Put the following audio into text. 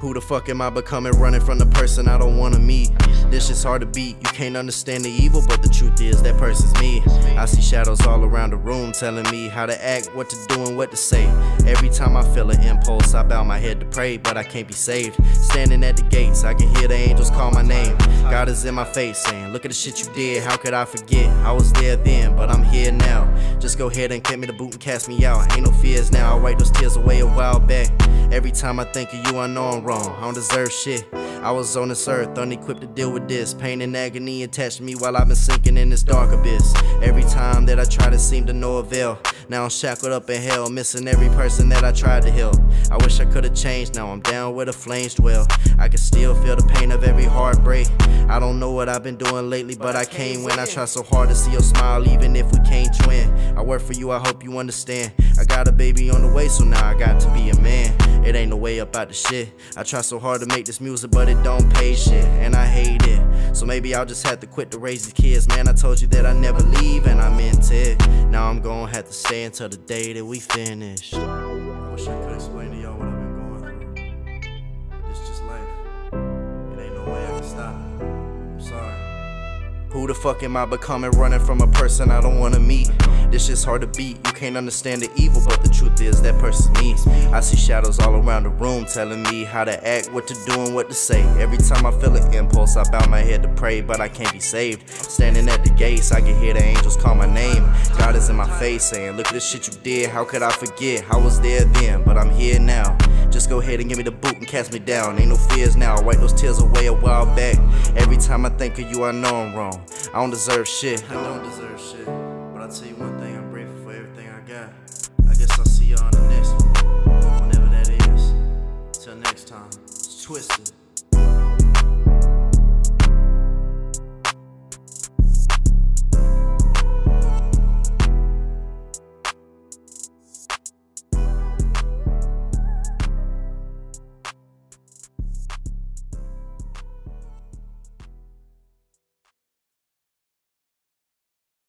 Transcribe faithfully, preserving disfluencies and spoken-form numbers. Who the fuck am I becoming, running from the person I don't wanna meet? This shit's hard to beat, you can't understand the evil, but the truth is that person's me. I see shadows all around the room telling me how to act, what to do and what to say. Every time I feel an impulse, I bow my head to pray, but I can't be saved. Standing at the gates, I can hear the angels call my name. God is in my face saying, look at the shit you did, how could I forget? I was there then, but I'm here now. Just go ahead and cut me the boot and cast me out. Ain't no fears now, I wiped those tears away a while back. Every time I think of you, I know I'm wrong, I don't deserve shit. I was on this earth, unequipped to deal with this. Pain and agony attached to me while I've been sinking in this dark abyss. Every time that I tried, it seemed to no avail. Now I'm shackled up in hell, missing every person that I tried to help. I wish I could've changed, now I'm down where the flames dwell. I can still feel the pain of every heartbreak. I don't know what I've been doing lately, but I can't win. I try so hard to see your smile, even if we can't twin. I work for you, I hope you understand. I got a baby on the way, so now I got to be a man. It ain't no way up out the shit. I try so hard to make this music, but it don't pay shit, and I hate it. So maybe I'll just have to quit to raise these kids. Man, I told you that I never leave, and I meant it. Now I'm gonna have to stay until the day that we finish. I wish I could explain to y'all what I've been going through. But it's just life. It ain't no way I can stop it. I'm sorry. Who the fuck am I becoming, running from a person I don't wanna meet? This shit's hard to beat, you can't understand the evil, but the truth is that person needs me. I see shadows all around the room telling me how to act, what to do and what to say. Every time I feel an impulse, I bow my head to pray, but I can't be saved. Standing at the gates, I can hear the angels call my name. God is in my face saying, look at the shit you did, how could I forget? I was there then, but I'm here now. Just go ahead and give me the boot and cast me down. Ain't no fears now, I wipe those tears away a while back. Every time I think of you, I know I'm wrong, I don't deserve shit. I don't deserve shit, but I'll tell you one thing, I'm grateful for everything I got. I guess I'll see y'all on the next one, whenever that is. Till next time, it's Twisted.